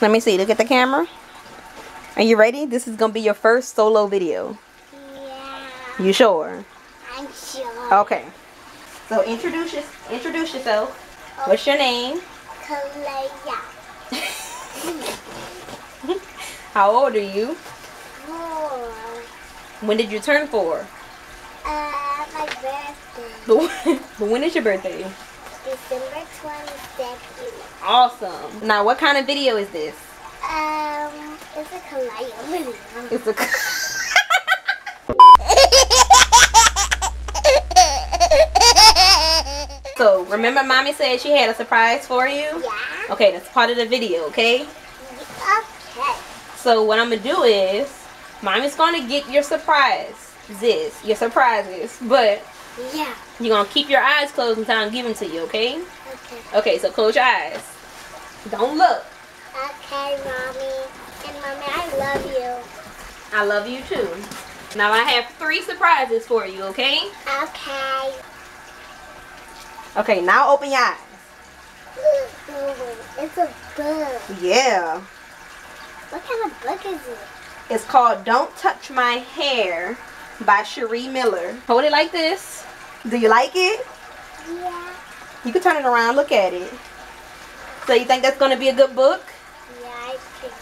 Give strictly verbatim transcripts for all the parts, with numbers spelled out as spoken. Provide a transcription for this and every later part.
Let me see. Look at the camera. Are you ready? This is going to be your first solo video. Yeah. You sure? I'm sure. Okay. So introduce, your, introduce yourself. Okay. What's your name? Kalea. How old are you? Four. When did you turn four? Uh, my birthday. But when is your birthday? December twenty-second. Awesome. Now, what kind of video is this? Um, it's a Kalea video. It's a So, remember Mommy said she had a surprise for you? Yeah. Okay, that's part of the video, okay? Okay. So, what I'm going to do is, Mommy's going to get your surprise. This, your surprises, but... Yeah. You're going to keep your eyes closed until I give them to you, okay? Okay. Okay, so close your eyes. Don't look. Okay, Mommy. And Mommy, I love you. I love you too. Now I have three surprises for you, okay? Okay. Okay, now open your eyes. It's a book. Yeah. What kind of book is it? It's called Don't Touch My Hair by Cherie Miller. Hold it like this. Do you like it? Yeah. You can turn it around, look at it. So you think that's going to be a good book? Yeah, I think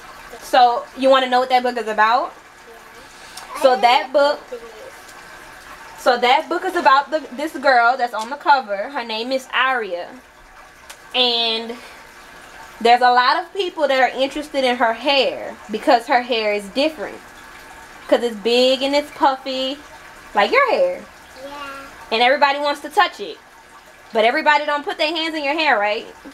so. So you want to know what that book is about? Yeah. So that book So that book is about the, this girl that's on the cover. Her name is Aria. And there's a lot of people that are interested in her hair because her hair is different. Because it's big and it's puffy, like your hair. Yeah. And everybody wants to touch it. But everybody don't put their hands in your hair, right? Yeah.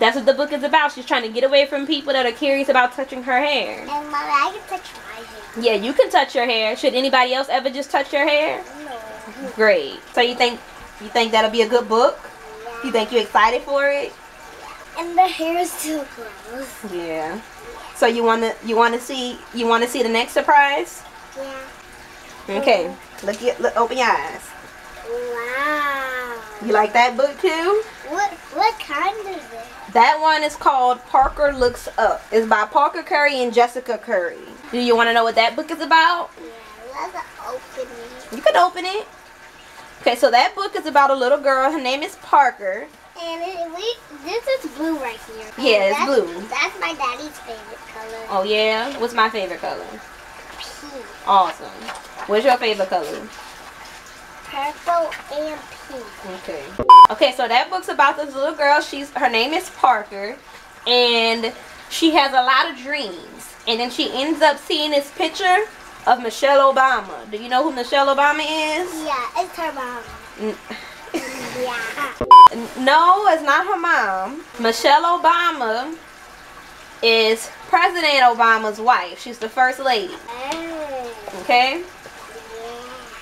That's what the book is about. She's trying to get away from people that are curious about touching her hair. And Mommy, I can touch my hair. Yeah, you can touch your hair. Should anybody else ever just touch your hair? No. Great. So you think you think that'll be a good book? Yeah. You think you're excited for it? Yeah. And the hair is too close. Yeah. So you wanna you wanna see you wanna see the next surprise? Yeah. Okay. Mm-hmm. Look at look open your eyes. Wow. You like that book too? What what kind is it? That one is called Parker Looks Up. It's by Parker Curry and Jessica Curry. Do you wanna know what that book is about? Yeah, let's open it. You can open it. Okay, so that book is about a little girl. Her name is Parker. And it, we, this is blue right here. Yeah, it's that's, blue. That's my daddy's favorite color. Oh, yeah? What's my favorite color? Pink. Awesome. What's your favorite color? Purple and pink. Okay. Okay, so that book's about this little girl. She's Her name is Parker. And she has a lot of dreams. And then she ends up seeing this picture of Michelle Obama. Do you know who Michelle Obama is? Yeah, it's her mom. N yeah. No, it's not her mom. Michelle Obama is President Obama's wife. She's the first lady. Okay?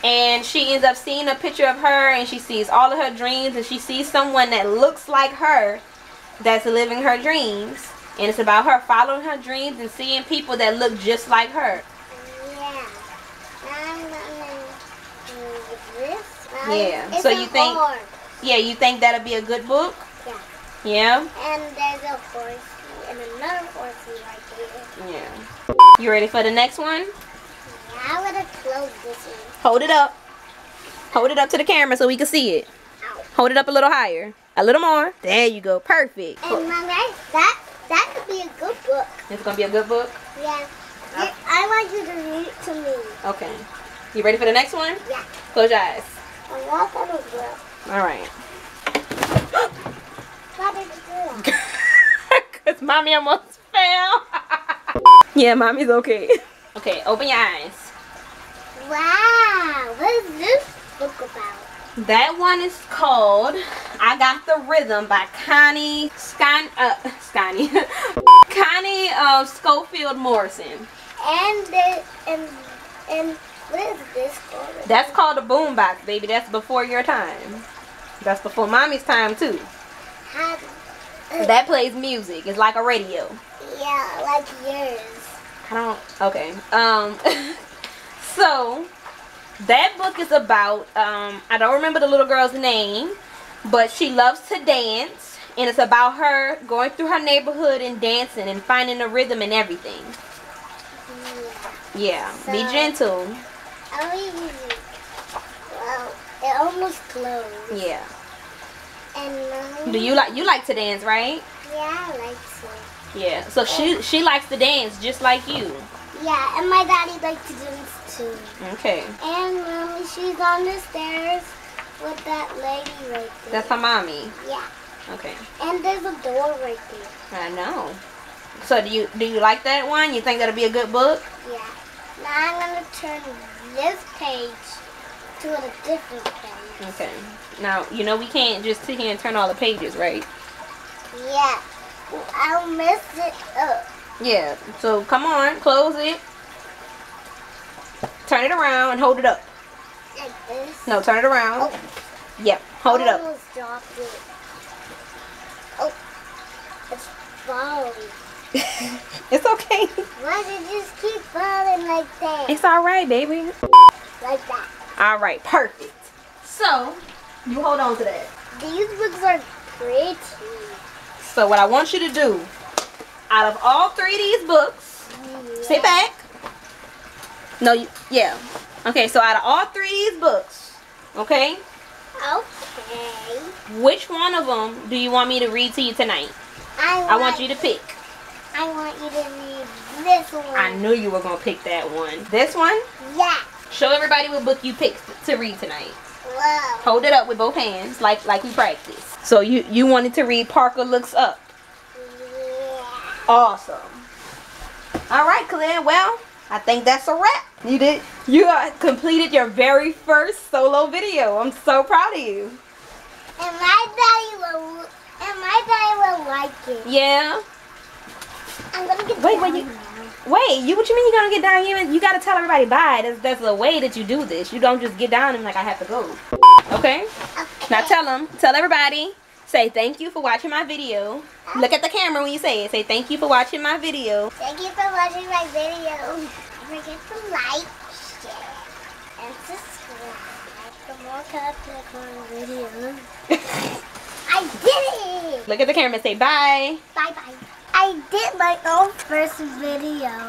And she ends up seeing a picture of her, and she sees all of her dreams, and she sees someone that looks like her that's living her dreams. And it's about her following her dreams and seeing people that look just like her. Yeah. It's so you think horn. Yeah, you think that'll be a good book? Yeah. Yeah? And there's a horsey and another horsey right there. Yeah. You ready for the next one? Yeah, I wanna close this one. Hold it up. Hold it up to the camera so we can see it. Ow. Hold it up a little higher. A little more. There you go. Perfect. And Mommy, that that could be a good book. It's gonna be a good book? Yeah. Okay. I want you to read it to me. Okay. You ready for the next one? Yeah. Close your eyes. Alright. Why did you do that? Because Mommy almost fell. Yeah, Mommy's okay. Okay, open your eyes. Wow, what is this book about? That one is called I Got the Rhythm by Connie Scon uh, Connie Connie uh, Schofield Morrison. And the, and and what is this called? That's called a boombox, baby. That's before your time. That's before Mommy's time, too. How, uh, that plays music. It's like a radio. Yeah, like yours. I don't... Okay. Um, so, that book is about... Um, I don't remember the little girl's name, but she loves to dance. And it's about her going through her neighborhood and dancing and finding the rhythm and everything. Yeah, so, be gentle. I mean, well, it almost closed. Yeah. And um, do you like you like to dance, right? Yeah, I like to. Yeah, so she she likes to dance just like you. Yeah, and my daddy likes to dance too. Okay. And mommy, she's on the stairs with that lady right there. That's her mommy. Yeah. Okay. And there's a door right there. I know. So do you do you like that one? You think that'll be a good book? Yeah. Now I'm gonna turn this page to a different page. Okay. Now you know we can't just sit here and turn all the pages, right? Yeah. Well, I'll mess it up. Yeah. So come on, close it. Turn it around and hold it up. Like this? No, turn it around. Oh. Yep. Hold I it up. Almost dropped it. Oh, it's falling. It's okay. Why did you just keep falling like that? It's alright, baby. Like that. Alright, perfect. So, you hold on to that. These books are pretty. So what I want you to do, out of all three of these books, yeah. Sit back. No, you, yeah. Okay, so out of all three of these books, okay? Okay. Which one of them do you want me to read to you tonight? I want, I want you to pick. I want you to read this one. I knew you were going to pick that one. This one? Yeah. Show everybody what book you picked to read tonight. Whoa. Hold it up with both hands like like we practiced. So you, you wanted to read Parker Looks Up. Yeah. Awesome. All right, Claire. Well, I think that's a wrap. You did. You completed your very first solo video. I'm so proud of you. And my daddy will. And my daddy will like it. Yeah. I'm gonna get wait, down wait, you, now. Wait, you. What you mean you gonna get down here? And you gotta tell everybody bye. That's that's the way that you do this. You don't just get down and like I have to go. Okay. Okay. Now tell them. Tell everybody. Say thank you for watching my video. Okay. Look at the camera when you say it. Say thank you for watching my video. Thank you for watching my video. Don't forget to like, share, and subscribe for more Cupcake videos. I did it! Look at the camera and say bye. Bye bye. I did my own first video.